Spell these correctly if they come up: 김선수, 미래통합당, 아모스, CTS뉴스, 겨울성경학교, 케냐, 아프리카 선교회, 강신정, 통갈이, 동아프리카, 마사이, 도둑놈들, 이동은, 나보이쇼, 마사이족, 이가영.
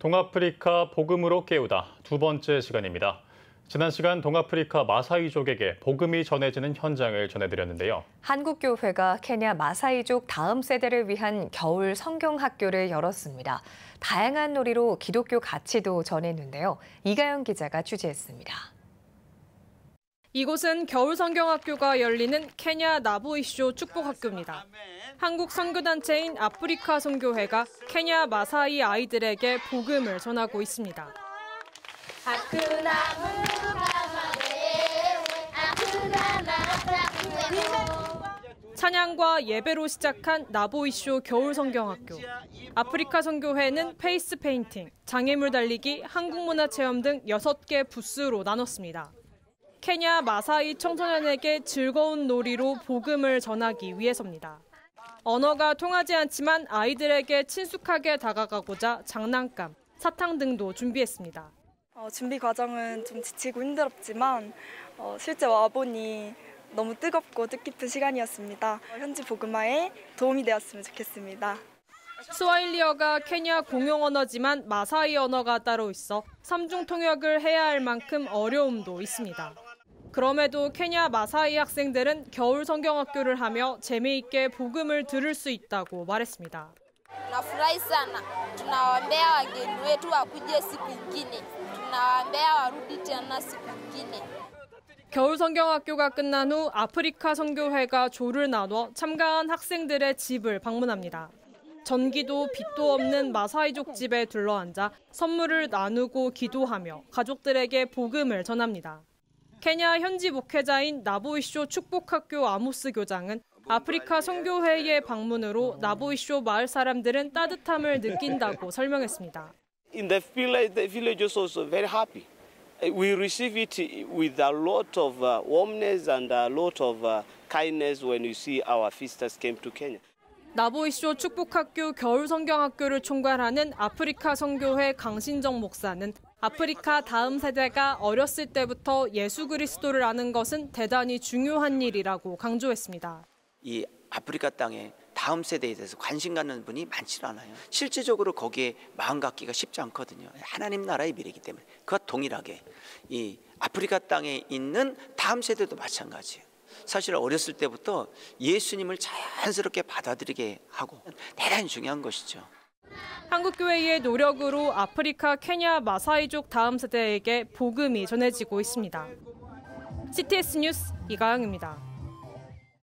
동아프리카 복음으로 깨우다 두 번째 시간입니다. 지난 시간 동아프리카 마사이족에게 복음이 전해지는 현장을 전해드렸는데요. 한국교회가 케냐 마사이족 다음 세대를 위한 겨울 성경학교를 열었습니다. 다양한 놀이로 기독교 가치도 전했는데요. 이가영 기자가 취재했습니다. 이곳은 겨울 성경학교가 열리는 케냐 나보이쇼 축복학교입니다. 한국 선교단체인 아프리카 선교회가 케냐 마사이 아이들에게 복음을 전하고 있습니다. 찬양과 예배로 시작한 나보이쇼 겨울 성경학교. 아프리카 선교회는 페이스 페인팅, 장애물 달리기, 한국문화 체험 등 6개 부스로 나눴습니다. 케냐 마사이 청소년에게 즐거운 놀이로 복음을 전하기 위해서입니다. 언어가 통하지 않지만 아이들에게 친숙하게 다가가고자 장난감, 사탕 등도 준비했습니다. 준비 과정은 좀 지치고 힘들었지만 실제 와보니 너무 뜨겁고 뜻깊은 시간이었습니다. 현지 복음화에 도움이 되었으면 좋겠습니다. 스와힐리어가 케냐 공용 언어지만 마사이 언어가 따로 있어 3중 통역을 해야 할 만큼 어려움도 있습니다. 그럼에도 케냐 마사이 학생들은 겨울 성경학교를 하며 재미있게 복음을 들을 수 있다고 말했습니다. 겨울 성경학교가 끝난 후 아프리카 선교회가 조를 나눠 참가한 학생들의 집을 방문합니다. 전기도 빛도 없는 마사이족 집에 둘러앉아 선물을 나누고 기도하며 가족들에게 복음을 전합니다. 케냐 현지 목회자인 나보이쇼 축복학교 아모스 교장은 아프리카 선교회의 방문으로 나보이쇼 마을 사람들은 따뜻함을 느낀다고 설명했습니다. In the village, the villagers also very happy. We receive it with a lot of warmness and a lot of kindness when you see our visitors came to Kenya. 나보이쇼 축복학교 겨울 성경학교를 총괄하는 아프리카 선교회 강신정 목사는 아프리카 다음 세대가 어렸을 때부터 예수 그리스도를 아는 것은 대단히 중요한 일이라고 강조했습니다. 이 아프리카 땅에 다음 세대에 대해서 관심 갖는 분이 많지 않아요. 실질적으로 거기에 마음 갖기가 쉽지 않거든요. 하나님 나라의 미래이기 때문에. 그와 동일하게 이 아프리카 땅에 있는 다음 세대도 마찬가지예요. 사실 어렸을 때부터 예수님을 자연스럽게 받아들이게 하고 대단히 중요한 것이죠. 한국교회의 노력으로 아프리카 케냐 마사이족 다음 세대에게 복음이 전해지고 있습니다. CTS뉴스 이가영입니다.